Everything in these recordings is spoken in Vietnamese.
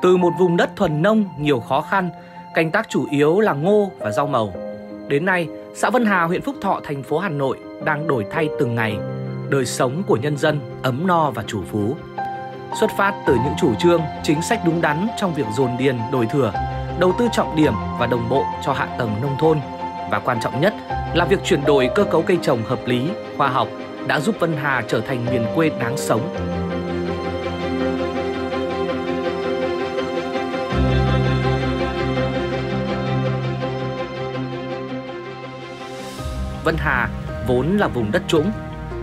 Từ một vùng đất thuần nông nhiều khó khăn, canh tác chủ yếu là ngô và rau màu. Đến nay, xã Vân Hà, huyện Phúc Thọ, thành phố Hà Nội đang đổi thay từng ngày, đời sống của nhân dân ấm no và chủ phú. Xuất phát từ những chủ trương, chính sách đúng đắn trong việc dồn điền đổi thửa, đầu tư trọng điểm và đồng bộ cho hạ tầng nông thôn, và quan trọng nhất là việc chuyển đổi cơ cấu cây trồng hợp lý, khoa học đã giúp Vân Hà trở thành miền quê đáng sống. Vân Hà vốn là vùng đất trũng.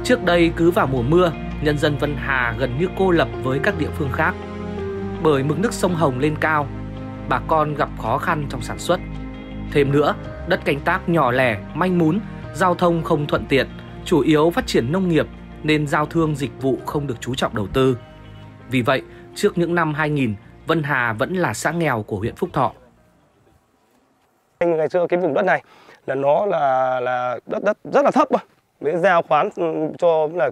Trước đây cứ vào mùa mưa, nhân dân Vân Hà gần như cô lập với các địa phương khác. Bởi mực nước sông Hồng lên cao, bà con gặp khó khăn trong sản xuất. Thêm nữa, đất canh tác nhỏ lẻ, manh mún, giao thông không thuận tiện, chủ yếu phát triển nông nghiệp nên giao thương dịch vụ không được chú trọng đầu tư. Vì vậy, trước những năm 2000, Vân Hà vẫn là xã nghèo của huyện Phúc Thọ. Ngày xưa cái vùng đất này là nó là đất rất là thấp mà. Để giao khoán cho là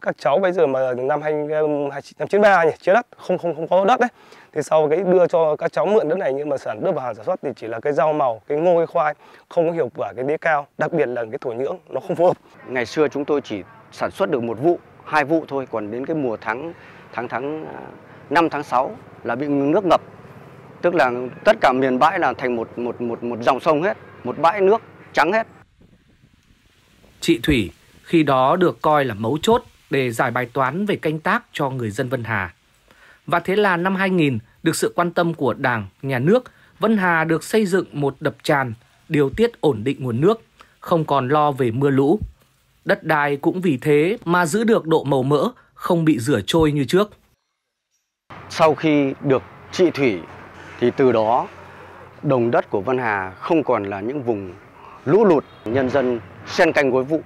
các cháu bây giờ mà năm 1993 nhỉ, chia đất không có đất đấy, thì sau cái đưa cho các cháu mượn đất này, nhưng mà đưa vào hàng sản xuất thì chỉ là cái rau màu, cái ngô, cái khoai, không có hiệu quả cái đĩa cao, đặc biệt là cái thổ nhưỡng nó không phù hợp. Ngày xưa chúng tôi chỉ sản xuất được một vụ, hai vụ thôi, còn đến cái mùa tháng 5, tháng 6 là bị nước ngập, tức là tất cả miền bãi là thành một dòng sông hết, một bãi nước trắng hết. Chị Thủy khi đó được coi là mấu chốt để giải bài toán về canh tác cho người dân Vân Hà. Và thế là năm 2000, được sự quan tâm của Đảng, Nhà nước, Vân Hà được xây dựng một đập tràn, điều tiết ổn định nguồn nước, không còn lo về mưa lũ. Đất đai cũng vì thế mà giữ được độ màu mỡ, không bị rửa trôi như trước. Sau khi được chị Thủy thì từ đó đồng đất của Vân Hà không còn là những vùng lũ lụt, nhân dân xen canh gối vụ.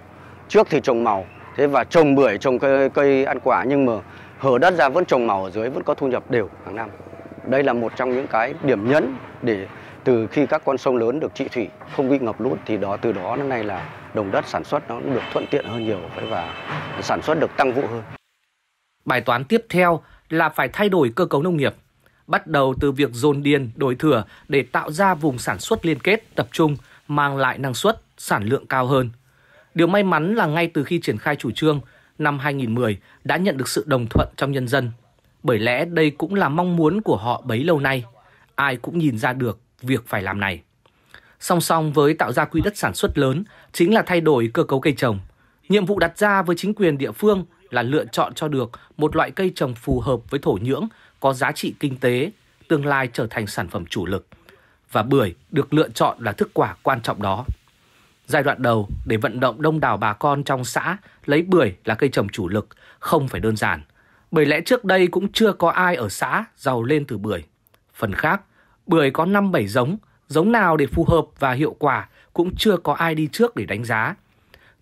Trước thì trồng màu, thế và trồng bưởi, trồng cây ăn quả, nhưng mà hở đất ra vẫn trồng màu ở dưới, vẫn có thu nhập đều hàng năm. Đây là một trong những cái điểm nhấn để từ khi các con sông lớn được trị thủy, không bị ngập lụt, thì từ đó đến nay là đồng đất sản xuất nó được thuận tiện hơn nhiều và sản xuất được tăng vụ hơn. Bài toán tiếp theo là phải thay đổi cơ cấu nông nghiệp, bắt đầu từ việc dồn điền đổi thửa để tạo ra vùng sản xuất liên kết tập trung, mang lại năng suất, sản lượng cao hơn. Điều may mắn là ngay từ khi triển khai chủ trương, năm 2010 đã nhận được sự đồng thuận trong nhân dân. Bởi lẽ đây cũng là mong muốn của họ bấy lâu nay. Ai cũng nhìn ra được việc phải làm này. Song song với tạo ra quỹ đất sản xuất lớn chính là thay đổi cơ cấu cây trồng. Nhiệm vụ đặt ra với chính quyền địa phương là lựa chọn cho được một loại cây trồng phù hợp với thổ nhưỡng, có giá trị kinh tế, tương lai trở thành sản phẩm chủ lực. Và bưởi được lựa chọn là thức quả quan trọng đó. Giai đoạn đầu để vận động đông đảo bà con trong xã lấy bưởi là cây trồng chủ lực không phải đơn giản, bởi lẽ trước đây cũng chưa có ai ở xã giàu lên từ bưởi. Phần khác, bưởi có 5-7 giống nào để phù hợp và hiệu quả cũng chưa có ai đi trước để đánh giá.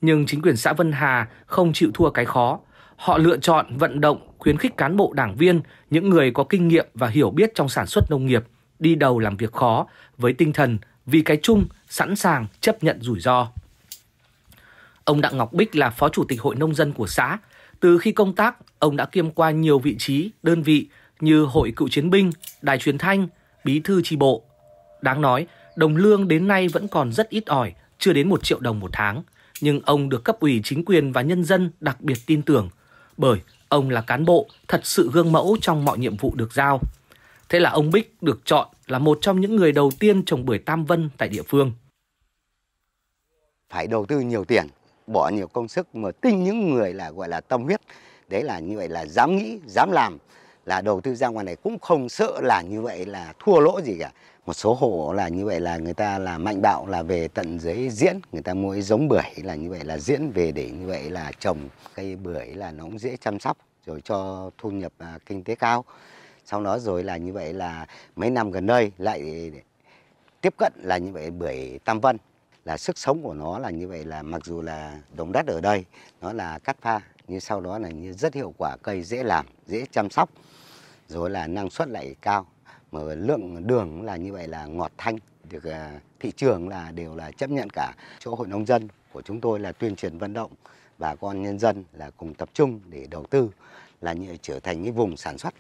Nhưng chính quyền xã Vân Hà không chịu thua cái khó, họ lựa chọn vận động khuyến khích cán bộ đảng viên, những người có kinh nghiệm và hiểu biết trong sản xuất nông nghiệp, đi đầu làm việc khó với tinh thần vì cái chung, sẵn sàng chấp nhận rủi ro. Ông Đặng Ngọc Bích là phó chủ tịch hội nông dân của xã. Từ khi công tác, ông đã kiêm qua nhiều vị trí, đơn vị như hội cựu chiến binh, đài truyền thanh, bí thư chi bộ. Đáng nói, đồng lương đến nay vẫn còn rất ít ỏi, chưa đến 1 triệu đồng một tháng. Nhưng ông được cấp ủy chính quyền và nhân dân đặc biệt tin tưởng, bởi ông là cán bộ thật sự gương mẫu trong mọi nhiệm vụ được giao. Thế là ông Bích được chọn là một trong những người đầu tiên trồng bưởi Tam Vân tại địa phương. Phải đầu tư nhiều tiền, bỏ nhiều công sức mà tinh những người là gọi là tâm huyết. Đấy là như vậy là dám nghĩ, dám làm, là đầu tư ra ngoài này cũng không sợ là như vậy là thua lỗ gì cả. Một số hộ là như vậy là người ta là mạnh bạo, là về tận dưới diễn, người ta mua giống bưởi là như vậy là diễn về để như vậy là trồng cây bưởi là nó cũng dễ chăm sóc, rồi cho thu nhập kinh tế cao. Sau đó rồi là như vậy là mấy năm gần đây lại tiếp cận là như vậy bưởi Tam Vân, là sức sống của nó là như vậy là mặc dù là đồng đất ở đây nó là cắt pha, nhưng sau đó là như rất hiệu quả, cây dễ làm, dễ chăm sóc, rồi là năng suất lại cao, mà lượng đường là như vậy là ngọt thanh, được thị trường là đều là chấp nhận cả. Chỗ hội nông dân của chúng tôi là tuyên truyền vận động bà con nhân dân là cùng tập trung để đầu tư là như trở thành cái vùng sản xuất.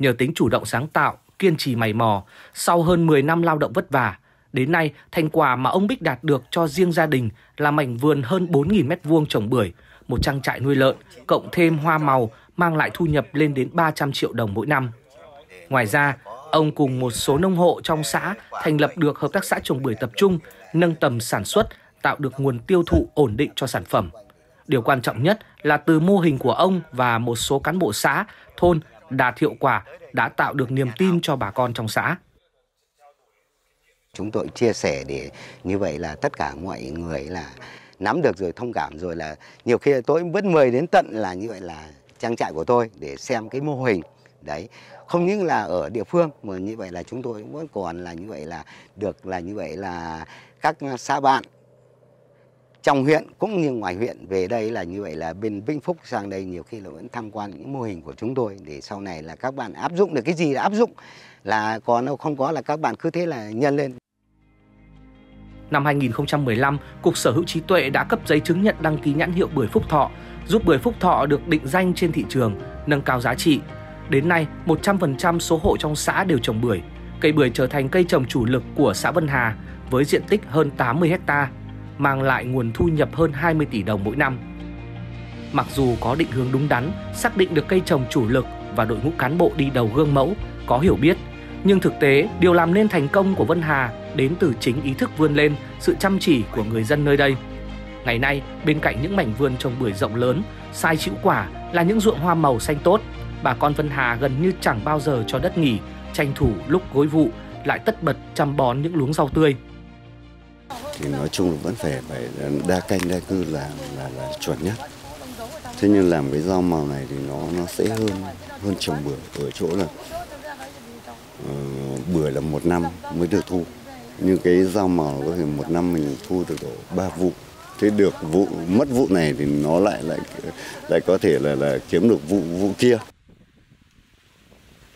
Nhờ tính chủ động sáng tạo, kiên trì mày mò, sau hơn 10 năm lao động vất vả, đến nay thành quả mà ông Bích đạt được cho riêng gia đình là mảnh vườn hơn 4.000 m² trồng bưởi, một trang trại nuôi lợn, cộng thêm hoa màu mang lại thu nhập lên đến 300 triệu đồng mỗi năm. Ngoài ra, ông cùng một số nông hộ trong xã thành lập được hợp tác xã trồng bưởi tập trung, nâng tầm sản xuất, tạo được nguồn tiêu thụ ổn định cho sản phẩm. Điều quan trọng nhất là từ mô hình của ông và một số cán bộ xã, thôn đạt hiệu quả đã tạo được niềm tin cho bà con trong xã. Chúng tôi chia sẻ để như vậy là tất cả mọi người là nắm được rồi, thông cảm rồi, là nhiều khi tôi vẫn mời đến tận là như vậy là trang trại của tôi để xem cái mô hình đấy, không những là ở địa phương mà như vậy là chúng tôi vẫn còn là như vậy là được là như vậy là các xã bạn trong huyện cũng như ngoài huyện về đây là như vậy là bên Vĩnh Phúc sang đây nhiều khi là vẫn tham quan những mô hình của chúng tôi để sau này là các bạn áp dụng được cái gì là áp dụng, là còn đâu không có là các bạn cứ thế là nhân lên. Năm 2015, Cục Sở hữu trí tuệ đã cấp giấy chứng nhận đăng ký nhãn hiệu bưởi Phúc Thọ, giúp bưởi Phúc Thọ được định danh trên thị trường, nâng cao giá trị. Đến nay, 100% số hộ trong xã đều trồng bưởi. Cây bưởi trở thành cây trồng chủ lực của xã Vân Hà với diện tích hơn 80 ha, mang lại nguồn thu nhập hơn 20 tỷ đồng mỗi năm. Mặc dù có định hướng đúng đắn, xác định được cây trồng chủ lực và đội ngũ cán bộ đi đầu gương mẫu, có hiểu biết, nhưng thực tế, điều làm nên thành công của Vân Hà đến từ chính ý thức vươn lên, sự chăm chỉ của người dân nơi đây. Ngày nay, bên cạnh những mảnh vườn trồng bưởi rộng lớn, sai chịu quả là những ruộng hoa màu xanh tốt, bà con Vân Hà gần như chẳng bao giờ cho đất nghỉ, tranh thủ lúc gối vụ lại tất bật chăm bón những luống rau tươi. Thì nói chung là vẫn phải đa canh đa cư là chuẩn nhất. Thế nhưng làm cái rau màu này thì nó dễ hơn trồng bưởi ở chỗ là bưởi là một năm mới được thu, như cái rau màu có thể một năm mình thu được độ 3 vụ. Thế được vụ mất vụ này thì nó lại có thể là kiếm được vụ kia.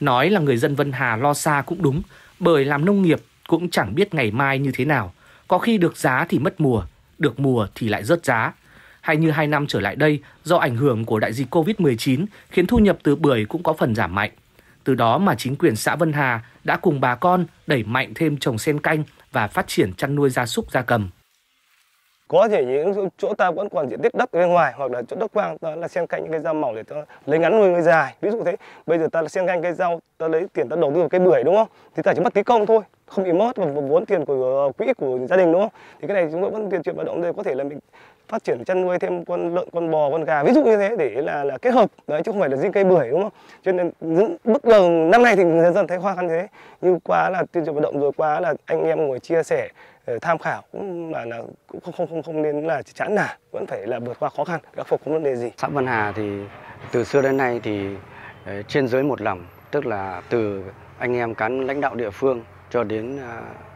Nói là người dân Vân Hà lo xa cũng đúng, bởi làm nông nghiệp cũng chẳng biết ngày mai như thế nào. Có khi được giá thì mất mùa, được mùa thì lại rớt giá. Hay như 2 năm trở lại đây, do ảnh hưởng của đại dịch Covid-19 khiến thu nhập từ bưởi cũng có phần giảm mạnh. Từ đó mà chính quyền xã Vân Hà đã cùng bà con đẩy mạnh thêm trồng sen canh và phát triển chăn nuôi gia súc gia cầm. Có thể những chỗ ta vẫn còn diện tích đất ở bên ngoài hoặc là chỗ đất quang, ta là sen canh những cây rau màu để ta lấy ngắn nuôi dài. Ví dụ thế, bây giờ ta là sen canh cây rau, ta lấy tiền ta đầu tư vào cây bưởi đúng không? Thì ta chỉ mất tí công thôi, không bị mất và vốn tiền của quỹ của gia đình đúng không? Thì cái này chúng tôi vẫn tuyên truyền vận động, đây có thể là mình phát triển chăn nuôi thêm con lợn, con bò, con gà, ví dụ như thế để là kết hợp đấy, chứ không phải là riêng cây bưởi đúng không? Cho nên những bất ngờ năm nay thì người dân thấy hoa khăn thế, nhưng quá là tuyên truyền vận động rồi, quá là anh em ngồi chia sẻ tham khảo cũng là cũng không nên là chán nản, vẫn phải là vượt qua khó khăn, khắc phục không vấn đề gì. Xã Vân Hà thì từ xưa đến nay thì trên dưới một lòng, tức là từ anh em cán lãnh đạo địa phương cho đến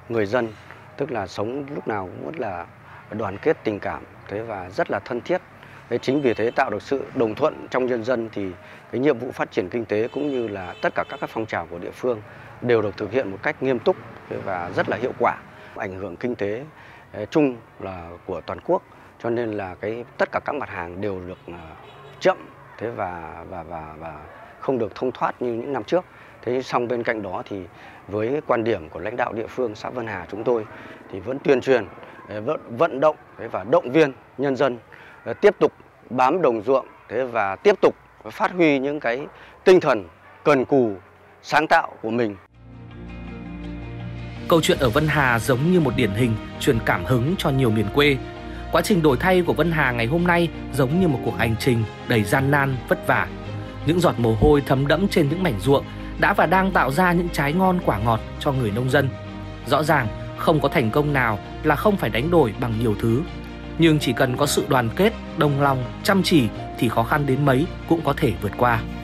người dân, tức là sống lúc nào cũng rất là đoàn kết tình cảm thế và rất là thân thiết. Thế chính vì thế tạo được sự đồng thuận trong nhân dân thì cái nhiệm vụ phát triển kinh tế cũng như là tất cả các phong trào của địa phương đều được thực hiện một cách nghiêm túc và rất là hiệu quả. Ảnh hưởng kinh tế chung là của toàn quốc cho nên là cái tất cả các mặt hàng đều được chậm thế và không được thông thoát như những năm trước. Thế xong bên cạnh đó thì với quan điểm của lãnh đạo địa phương xã Vân Hà chúng tôi thì vẫn tuyên truyền vận động và động viên nhân dân tiếp tục bám đồng ruộng thế và tiếp tục phát huy những cái tinh thần cần cù sáng tạo của mình. Câu chuyện ở Vân Hà giống như một điển hình truyền cảm hứng cho nhiều miền quê. Quá trình đổi thay của Vân Hà ngày hôm nay giống như một cuộc hành trình đầy gian nan, vất vả. Những giọt mồ hôi thấm đẫm trên những mảnh ruộng đã và đang tạo ra những trái ngon quả ngọt cho người nông dân. Rõ ràng, không có thành công nào là không phải đánh đổi bằng nhiều thứ. Nhưng chỉ cần có sự đoàn kết, đồng lòng, chăm chỉ thì khó khăn đến mấy cũng có thể vượt qua.